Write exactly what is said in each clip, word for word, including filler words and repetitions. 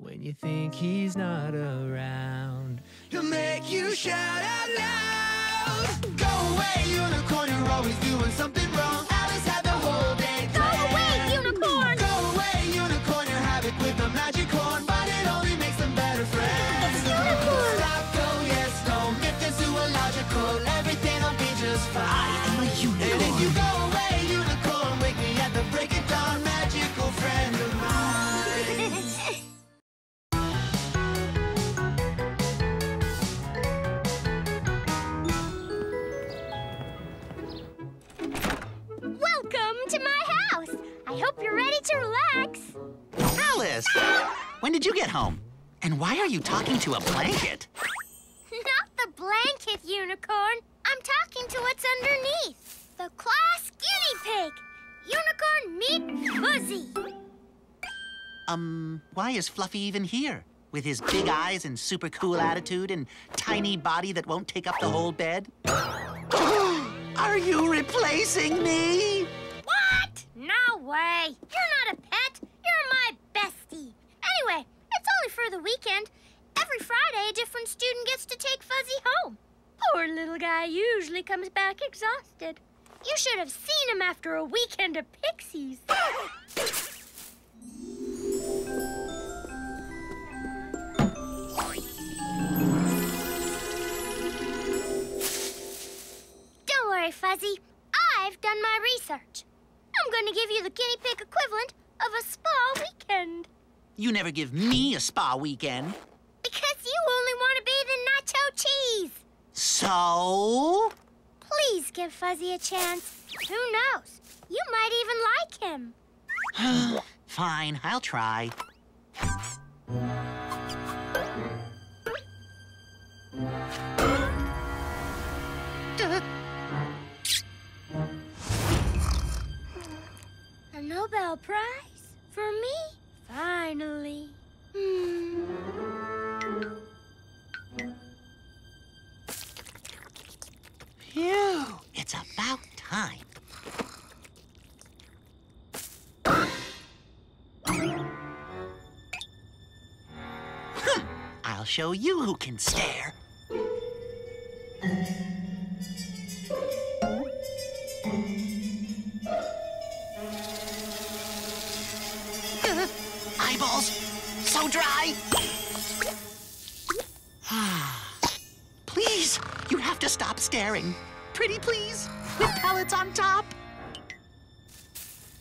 When you think he's not around, he'll make you shout out loud. Go away, unicorn, you're always doing something wrong. Alice had the whole day planned. Go away, unicorn! Go away, unicorn, your habit with the magic horn, but it only makes them better friends. It's unicorn! Stop, go, yes, no, if they're zoological, everything'll be just fine. I am a unicorn. And if you go away, unicorn, wake me at the break of dawn, magical friend of mine. Alice! When did you get home? And why are you talking to a blanket? Not the blanket, Unicorn. I'm talking to what's underneath. The class guinea pig. Unicorn meet Fuzzy. Um, why is Fluffy even here? With his big eyes and super cool attitude and tiny body that won't take up the whole bed? Are you replacing me? What? No way. You're not a pet. You're my bestie. Anyway, it's only for the weekend. Every Friday, a different student gets to take Fuzzy home. Poor little guy usually comes back exhausted. You should have seen him after a weekend of Pixies. Don't worry, Fuzzy. I've done my research. I'm going to give you the guinea pig equivalent of a spa weekend. You never give me a spa weekend. Because you only want to bathe in nacho cheese. So? Please give Fuzzy a chance. Who knows? You might even like him. Fine, I'll try. A Nobel Prize? For me? Finally. Hmm. Phew. It's about time. Huh. I'll show you who can stare. So dry. Please, you have to stop staring. Pretty please, with pellets on top.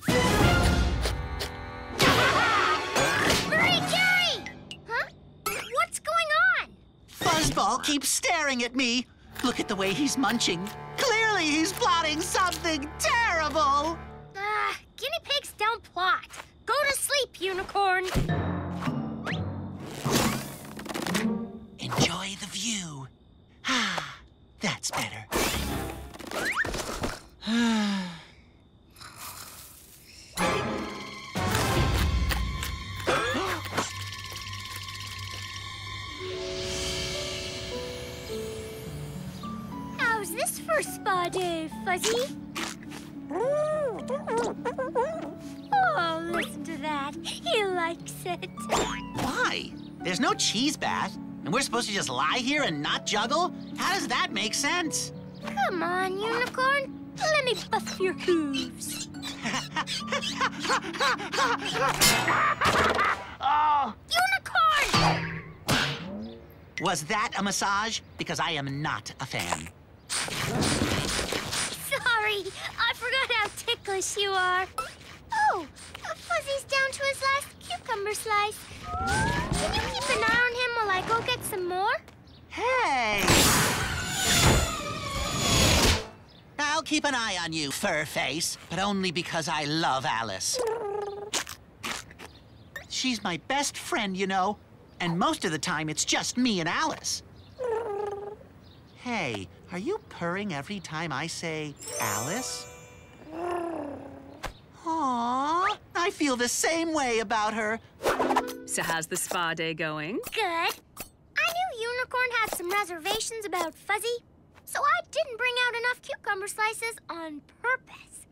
Marie Curie! Huh? What's going on? Fuzzball keeps staring at me. Look at the way he's munching. Clearly he's plotting something terrible. Ah, uh, guinea pigs don't plot. Go to sleep, Unicorn. Enjoy the view. Ah, that's better. Ah. How's this for spa day, Fuzzy? Oh, listen to that. He likes it. Why? There's no cheese bath. And we're supposed to just lie here and not juggle? How does that make sense? Come on, Unicorn. Let me buff your hooves. Oh. Unicorn! Was that a massage? Because I am not a fan. Sorry. I forgot how ticklish you are. Oh, Fuzzy's down to his last cucumber slice. Can you keep an eye on him while I go get some more? Hey! I'll keep an eye on you, fur face, but only because I love Alice. She's my best friend, you know, and most of the time it's just me and Alice. Hey, are you purring every time I say Alice? Aww, I feel the same way about her. So how's the spa day going? Good. I knew Unicorn had some reservations about Fuzzy, so I didn't bring out enough cucumber slices on purpose.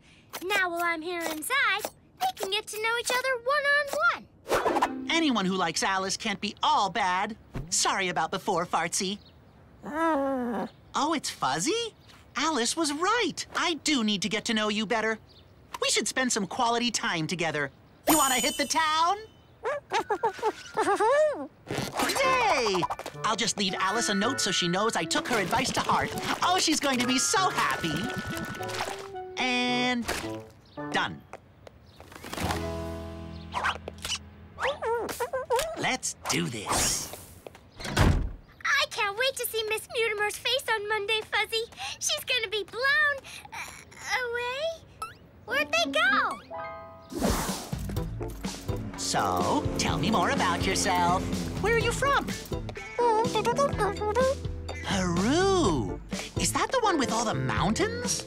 Now while I'm here inside, they can get to know each other one-on-one. Anyone who likes Alice can't be all bad. Sorry about before, Fartsy. Oh, it's Fuzzy? Alice was right. I do need to get to know you better. We should spend some quality time together. You want to hit the town? Yay! I'll just leave Alice a note so she knows I took her advice to heart. Oh, she's going to be so happy. And done. Let's do this. I can't wait to see Miss Mutimer's face on Monday, Fuzzy. She's going to be blown uh, away. Where'd they go? So, tell me more about yourself. Where are you from? Peru. Is that the one with all the mountains?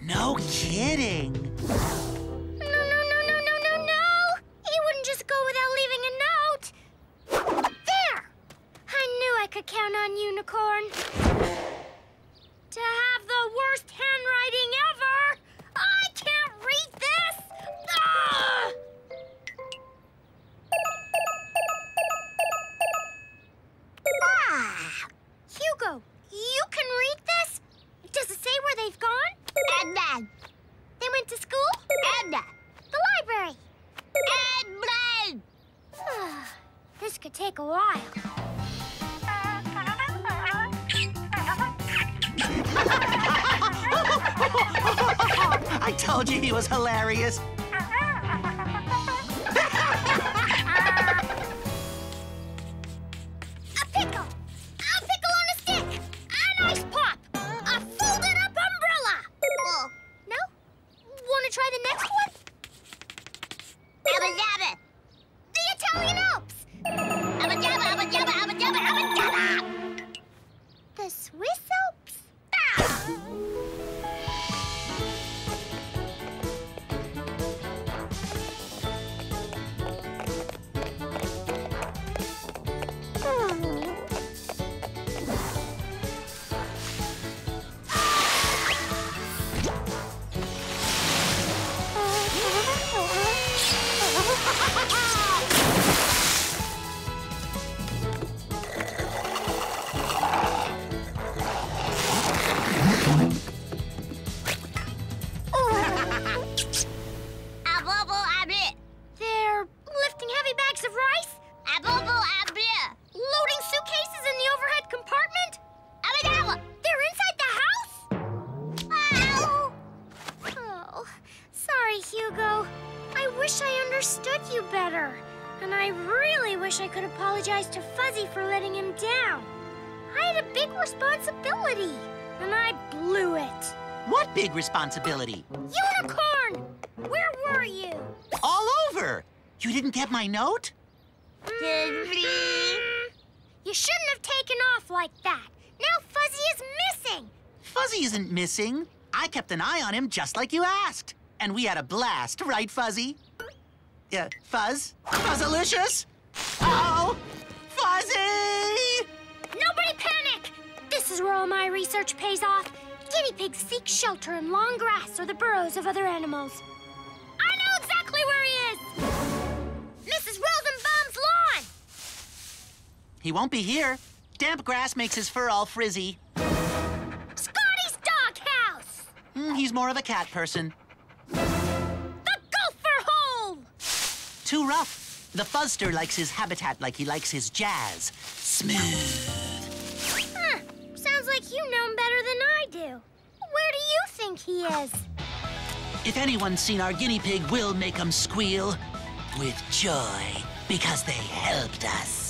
No kidding. No, no, no, no, no, no, no. He wouldn't just go without leaving a note. There! I knew I could count on Unicorn. To have the worst handwriting ever! I can't read this! Ah! Ah! Hugo, you can read this? Does it say where they've gone? Edna. They went to school? Edna. The library? Edna. This could take a while. I told you he was hilarious. A pickle. A pickle on a stick. An ice pop. A folded up umbrella. Oh. No? Want to try the next one? Abba Dabba. The Italian Alps. Abba Dabba, Abba Dabba, Abba Dabba, Abba Dabba. The Swiss Alps. Ah! Responsibility. Unicorn! Where were you? All over! You didn't get my note? Did we? You shouldn't have taken off like that. Now Fuzzy is missing! Fuzzy isn't missing. I kept an eye on him just like you asked. And we had a blast, right, Fuzzy? Yeah, Fuzz? Fuzzalicious? Uh-oh! Fuzzy! Nobody panic! This is where all my research pays off. Guinea pigs seek shelter in long grass or the burrows of other animals. I know exactly where he is! Missus Rosenbaum's lawn! He won't be here. Damp grass makes his fur all frizzy. Scotty's doghouse! Mm, he's more of a cat person. The gopher hole! Too rough. The fuzzster likes his habitat like he likes his jazz. Smooth. You know him better than I do. Where do you think he is? If anyone's seen our guinea pig, we'll make them squeal with joy because they helped us.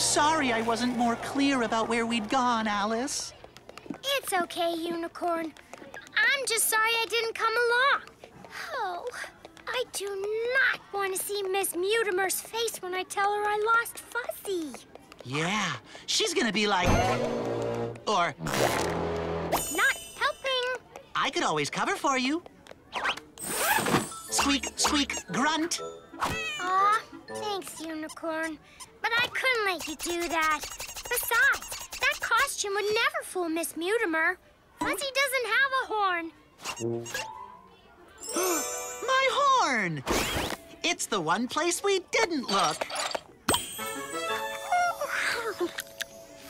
Sorry I wasn't more clear about where we'd gone, Alice. It's okay, Unicorn. I'm just sorry I didn't come along. Oh, I do not want to see Miss Mutimer's face when I tell her I lost Fuzzy. Yeah, she's gonna be like... or... Not helping. I could always cover for you. Squeak, squeak, grunt. Aw, thanks, Unicorn. But I couldn't let you do that. Besides, that costume would never fool Miss Mutimer. Fuzzy doesn't have a horn. My horn! It's the one place we didn't look.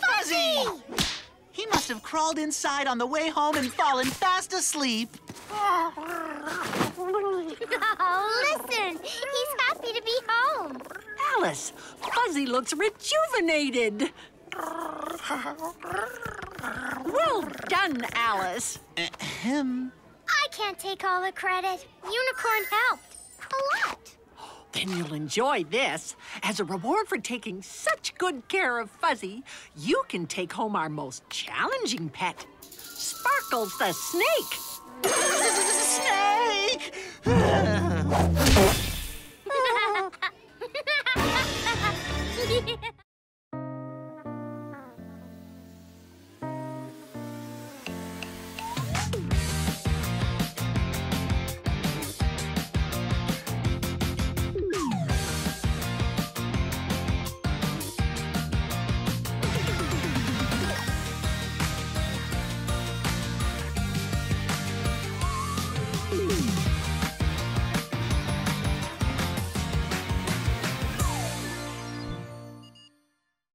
Fuzzy! He must have crawled inside on the way home and fallen fast asleep. Oh, listen! He's happy to be home. Alice, Fuzzy looks rejuvenated. Well done, Alice. Ahem. I can't take all the credit. Unicorn helped. A lot. Then you'll enjoy this. As a reward for taking such good care of Fuzzy, you can take home our most challenging pet, Sparkles the Snake. Snake!